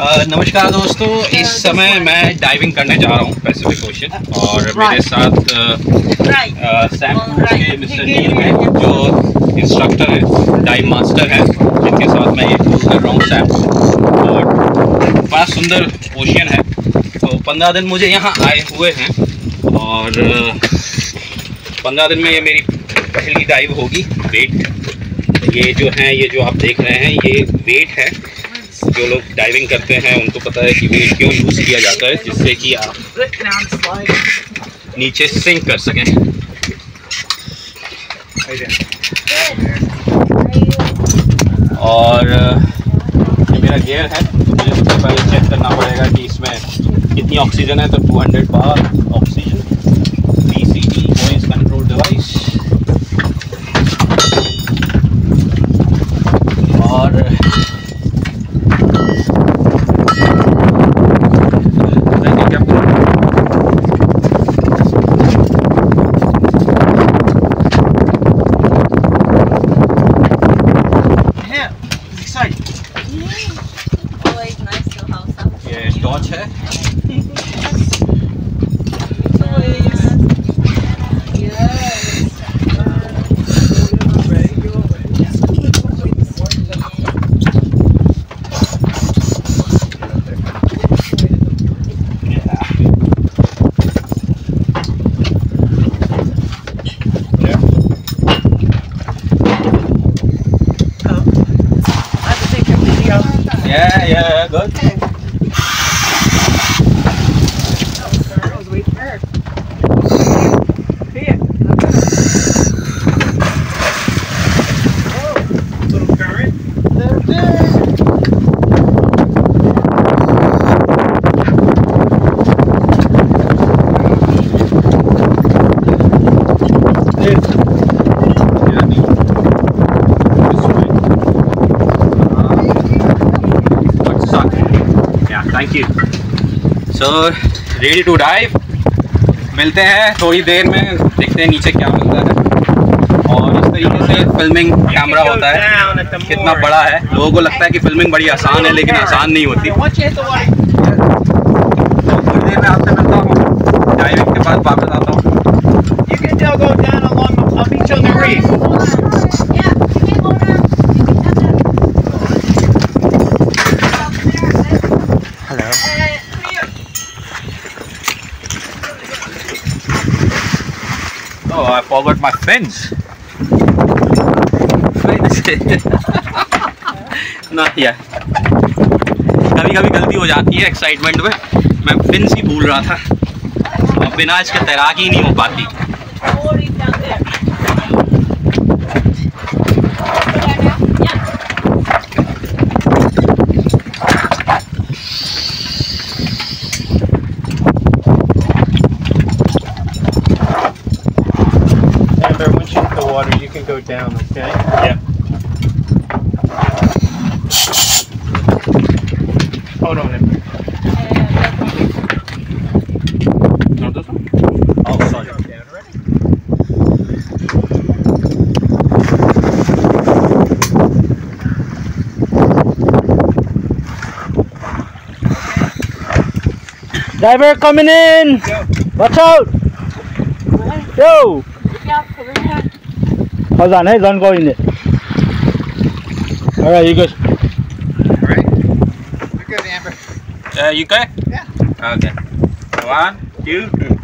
नमस्कार दोस्तों, इस समय मैं डाइविंग करने जा रहा हूँ पैसिफिक ओशन और मेरे साथ सैमपुर के मिस्टर नील हैं जो इंस्ट्रक्टर हैं, डाइव मास्टर हैं, जिनके साथ मैं ये टूर कर रहा हूँ सैमपुर। और बड़ा सुंदर ओशन है। तो 15 दिन मुझे यहाँ आए हुए हैं और 15 दिन में ये मेरी पहली डाइव होगी। वेट ये जो हैं, ये जो आप देख रहे हैं, ये वेट है। जो लोग डाइविंग करते हैं उनको पता है कि वेट क्यों यूज़ किया जाता है, जिससे कि आप नीचे सिंक कर सकें। और ये मेरा गियर है, तो मुझे सबसे पहले चेक करना पड़ेगा कि इसमें कितनी ऑक्सीजन है। तो 200 बार oxygen, PCD voice control device. और Yeah, good. Okay. Oh, girls, wait for her. Here. Oh, little current. There, there. So, ready to dive. मिलते हैं थोड़ी देर में, देखते हैं नीचे क्या मिलता है। और इस तरीके से फिल्मिंग कैमरा होता है। कितना बड़ा है, लोगों को लगता है कि फिल्मिंग बड़ी आसान है, लेकिन आसान नहीं होती। तो थोड़ी देर में आपसे मिलता हूँ, डाइविंग के बाद वापस आता हूँ। Oh, I forgot my fins. Not yet. कभी-कभी गलती हो जाती है एक्साइटमेंट में। मैं फिन्स ही भूल रहा था और बिना इसके तैराकी ही नहीं हो पाती। You can go down, okay? Yeah. Hold on, Amber. No, this one? Oh, sorry. Go down already. Diver coming in! Yo. Watch out! Yo! Look out for the head. How's that? Hey, don't go in there. All right, you good? All right. You're good, Amber. You good? Yeah. Okay. One, two, three.